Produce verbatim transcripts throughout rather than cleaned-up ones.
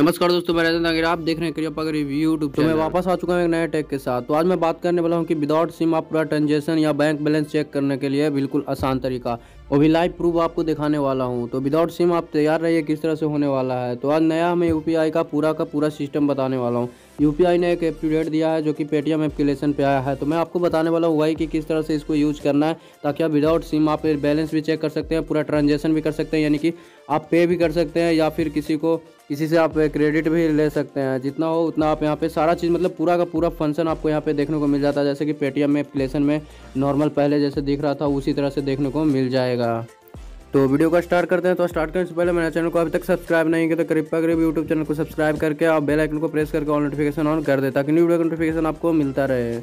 नमस्कार दोस्तों, मैं राजेंद्र नागर, आप देख रहे हैं करियर पगर यूट्यूब। तो मैं वापस आ चुका हूँ एक नए टेक के साथ। तो आज मैं बात करने वाला हूँ कि विदाउट सिम आप पूरा ट्रांजेक्शन या बैंक बैलेंस चेक करने के लिए बिल्कुल आसान तरीका, वो भी लाइव प्रूफ आपको दिखाने वाला हूँ। तो विदाउट सिम आप तैयार रहिए किस तरह से होने वाला है। तो आज नया मैं यूपीआई का पूरा का पूरा सिस्टम बताने वाला हूँ। यूपीआई ने एक अपडेट दिया है जो कि पेटीएम एप्लीकेशन पे आया है। तो मैं आपको बताने वाला हूँ वही कि किस तरह से इसको यूज़ करना है, ताकि आप विदाउट सिम आप बैलेंस भी चेक कर सकते हैं, पूरा ट्रांजेक्शन भी कर सकते हैं, यानी कि आप पे भी कर सकते हैं या फिर किसी को किसी से आप क्रेडिट भी ले सकते हैं। जितना हो उतना आप यहाँ पे सारा चीज़ मतलब पूरा का पूरा फंक्शन आपको यहाँ पे देखने को मिल जाता है। जैसे कि पेटीएम एप्लीकेशन में नॉर्मल पहले जैसे दिख रहा था उसी तरह से देखने को मिल जाएगा। तो वीडियो का स्टार्ट करते हैं। तो स्टार्ट करने से पहले मेरे चैनल को अभी तक सब्सक्राइब नहीं किया तो करीब का करीब यूट्यूब चैनल को सब्सक्राइब करके आप बेल आइकन को प्रेस करके ऑल नोटिफिकेशन ऑन कर दे, ताकि न्यू वीडियो का नोटिफिकेशन आपको मिलता रहे।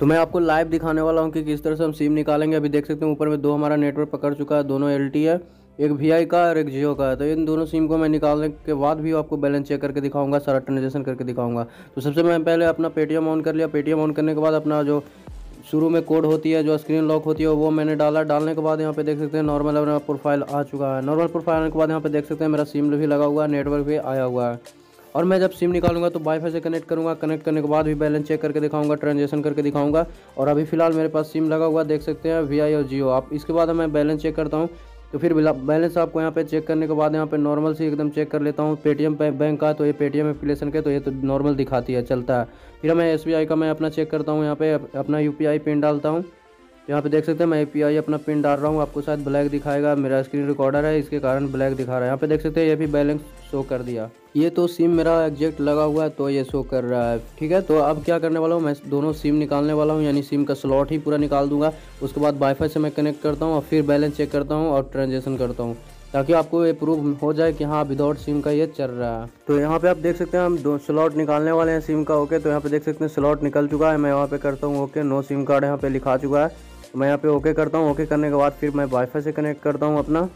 तो मैं आपको लाइव दिखाने वाला हूँ कि किस तरह से हम सिम निकालेंगे। अभी देख सकते हैं ऊपर में दो हमारा नेटवर्क पकड़ चुका है, दोनों एल टी है, एक वी आई का और एक जियो का है। तो इन दोनों सिम को मैं निकालने के बाद भी आपको बैलेंस चेक करके दिखाऊंगा, सारा ट्रांजेक्शन करके दिखाऊंगा। तो सबसे मैं पहले अपना पेटीएम ऑन कर लिया। पेटीएम ऑन करने के बाद अपना जो शुरू में कोड होती है जो स्क्रीन लॉक होती है वो मैंने डाला। डालने के बाद यहाँ पे देख सकते हैं नॉर्मल अपना प्रोफाइल आ चुका है। नॉर्मल प्रोफाइल आने के बाद यहाँ पे देख सकते हैं मेरा सिम भी लगा हुआ है, नेटवर्क भी आया हुआ है। और मैं जब सिम निकालूंगा तो वाईफाई से कनेक्ट करूँगा, कनेक्ट करने के बाद भी बैलेंस चेक करके दिखाऊंगा, ट्रांजेक्शन करके दिखाऊंगा। और अभी फिलहाल मेरे पास सिम लगा हुआ देख सकते हैं वी आई और जियो। आप इसके बाद मैं बैलेंस चेक करता हूँ। तो फिर बैलेंस आपको यहाँ पे चेक करने के बाद यहाँ पे नॉर्मल से एकदम चेक कर लेता हूँ। पेटीएम बैंक का तो ये पेटीएम एप्लीकेशन के तो ये तो नॉर्मल दिखाती है, चलता है। फिर मैं एसबीआई का मैं अपना चेक करता हूँ। यहाँ पे अपना यूपीआई पिन डालता हूँ। यहाँ पे देख सकते हैं मैं यूपीआई अपना पिन डाल रहा हूँ। आपको शायद ब्लैक दिखाएगा, मेरा स्क्रीन रिकॉर्डर है इसके कारण ब्लैक दिखा रहा है। यहाँ पे देख सकते हैं ये भी बैलेंस शो कर दिया। ये तो सिम मेरा एग्जैक्ट लगा हुआ है तो ये शो कर रहा है, ठीक है। तो अब क्या करने वाला हूँ, मैं दोनों सिम निकालने वाला हूँ, यानी सिम का स्लॉट ही पूरा निकाल दूंगा। उसके बाद वाईफाई से मैं कनेक्ट करता हूँ और फिर बैलेंस चेक करता हूँ और ट्रांजेक्शन करता हूँ, ताकि आपको ये प्रूफ हो जाए कि हाँ विदाउट सिम का ये चल रहा है। तो यहाँ पे आप देख सकते हैं हम दो स्लॉट निकालने वाले हैं सिम का। ओके, तो यहाँ पे देख सकते हैं स्लॉट निकल चुका है। मैं यहाँ पे करता हूँ ओके, नो सिम कार्ड यहाँ पे लिखा चुका है। मैं यहाँ पे ओके करता हूँ। ओके करने के बाद फिर मैं वाईफाई से कनेक्ट करता हूँ अपना।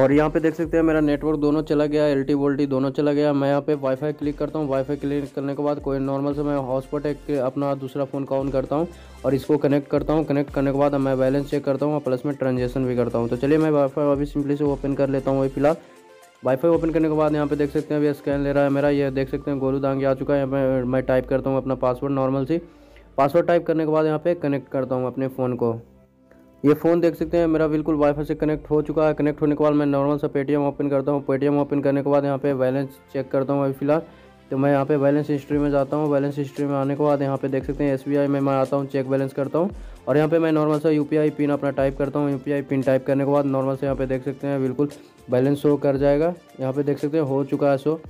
और यहाँ पे देख सकते हैं मेरा नेटवर्क दोनों चला गया, एल टी वोल्टी दोनों चला गया। मैं यहाँ पे वाईफाई क्लिक करता हूँ। वाईफाई क्लिक करने के बाद कोई नॉर्मल से मैं हॉटस्पॉट एक अपना दूसरा फ़ोन का ऑन करता हूँ और इसको कनेक्ट करता हूँ। कनेक्ट करने के बाद मैं बैलेंस चेक करता हूँ और प्लस में ट्रांजेक्शन भी करता हूँ। तो चलिए मैं वाईफाई अभी सिंपली से ओपन कर लेता हूँ। वही फिलहाल वाईफाई ओपन करने के बाद यहाँ पे देख सकते हैं अभी स्कैन ले रहा है मेरा। ये देख सकते हैं गोलू दांगी आ चुका है। मैं मैं टाइप करता हूँ अपना पासवर्ड, नॉर्मल सी पासवर्ड टाइप करने के बाद यहाँ पे कनेक्ट करता हूँ अपने फ़ोन को। ये फ़ोन देख सकते हैं मेरा बिल्कुल वाईफाई से कनेक्ट हो चुका है। कनेक्ट होने के बाद मैं नॉर्मल सा पेटीएम ओपन करता हूँ। पेटीएम ओपन करने के बाद यहाँ पे बैलेंस चेक करता हूँ। अभी फिलहाल तो मैं यहाँ पे बैलेंस हिस्ट्री में जाता हूँ। बैलेंस हिस्ट्री में आने के बाद यहाँ पे देख सकते हैं एसबीआई में मैं आता हूँ, चेक बैलेंस करता हूँ और यहाँ पे मैं नॉर्मल सा यूपीआई पिन अपना टाइप करता हूँ। यूपीआई पिन टाइप करने के बाद नॉर्मल से यहाँ पे देख सकते हैं बिल्कुल बैलेंस शो कर जाएगा। यहाँ पे देख सकते हैं हो चुका है शो।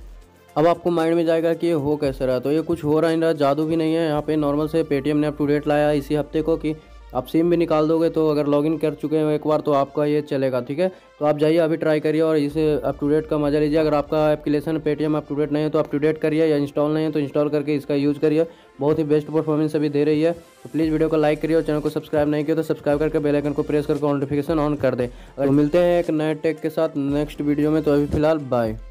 अब आपको माइंड में जाएगा कि ये हो कैसे रहा। तो ये कुछ हो रहा नहीं रहा, जादू भी नहीं है। यहाँ पे नॉर्मल से पेटीएम ने अपडेट लाया इसी हफ्ते को कि आप सिम भी निकाल दोगे तो अगर लॉगिन कर चुके हैं एक बार तो आपका ये चलेगा, ठीक है। तो आप जाइए अभी ट्राई करिए और इसे अप टू डेट का मजा लीजिए। अगर आपका application Paytm up to date नहीं है तो अप टू डेट करिए, या इंस्टॉल नहीं है तो इंस्टॉल करके इसका यूज़ करिए। बहुत ही बेस्ट परफॉर्मेंस अभी दे रही है। तो प्लीज़ वीडियो को लाइक करिए और चैनल को सब्सक्राइब नहीं किया तो सब्सक्राइब करके बेल आइकन को प्रेस करके नोटिफिकेशन ऑन कर दें। अगर मिलते हैं एक नए टेक के साथ नेक्स्ट वीडियो में, तो अभी फिलहाल बाय।